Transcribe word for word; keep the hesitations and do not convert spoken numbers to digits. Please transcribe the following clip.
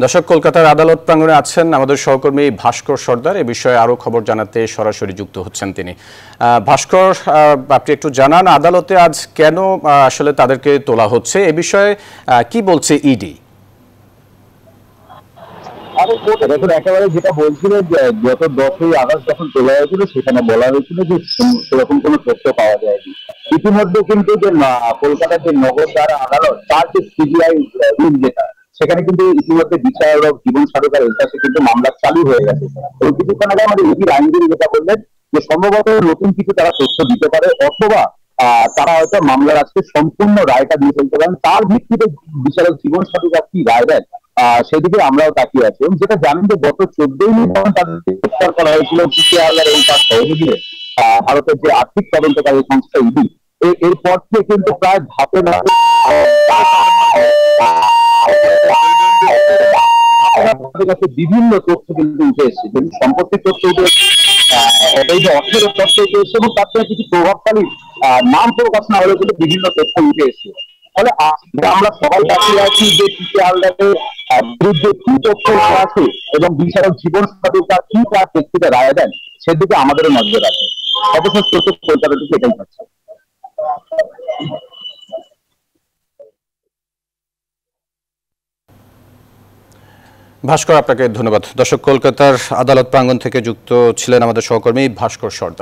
दर्शक कलकातार आदालत प्रांगणे आছেন आमादेर सहकर्मी भास्कर सर्दार ए विषये आरो खबर जानाते सरासरि जुक्त होच्छेन तिनि। भास्कर आपनि एकटु जानान आदालते आज केन आसले तादेरके तोला होच्छे ए विषये कि बोलছে इडी। আরে কোর্ট রেকর্ড একেবারে যেটা বলছিল যে গত দশই আগস্ট যখন তোলা হয়েছিল সেখানে বলা হয়েছিল যে এরকম কোনো তথ্য পাওয়া যায়নি। ইতিমধ্যে কিন্তু যে কলকাতার যে নগর দাঁড়া আদালত তার যে সিবিআই রুল যেটা সেখানে কিন্তু ইতিমধ্যে বিচারক জীবন সরকার এর কাছে কিন্তু মামলা চালু হয়ে গেছে। এবং কিছুক্ষণ আগে আমাদের ইডির আইনজীবী যেটা বললেন যে সম্ভবত নতুন কিছু তারা তথ্য দিতে পারে অথবা তারা হয়তো মামলার আজকে সম্পূর্ণ রায়টা দিয়ে ফেলতে পারেন, তার ভিত্তিতে বিচারক জীবন সরকার কি রায় দেন আহ সেদিকে আমরাও তাকিয়ে আছি। এবং যেটা জানেন যে গত চোদ্দই মে যখন তাদেরকে গ্রেফতার করা হয়েছিল পিসিআর এবং তার সহযোগীদের ভারতের যে আর্থিক তদন্তকারী সংস্থা ইডি, এরপর থেকে কিন্তু প্রায় ধাপে ধাপে বিভিন্ন তথ্য কিন্তু উঠে এসছে, যেমন সম্পত্তির তথ্য উঠে অবৈধ অর্থের তথ্য উঠে এসছে এবং তার থেকে কিছু প্রভাবশালী নাম প্রকাশ না হলেও কিন্তু বিভিন্ন তথ্য উঠে এসছে। ফলে আমরা সবাই তাকিয়ে আছি যে পিসিআর বিরুদ্ধে কি তথ্য আছে এবং বিচারক জীবন সরকার কি তার ব্যক্তিতে রায় দেন সেদিকে আমাদেরও নজর আছে। অবশেষ কলকাতা থেকে এটাই পাচ্ছে। ভাস্কর, আপনাকে ধন্যবাদ। দর্শক, কলকাতার আদালত প্রাঙ্গণ থেকে যুক্ত ছিলেন আমাদের সহকর্মী ভাস্কর সর্দার।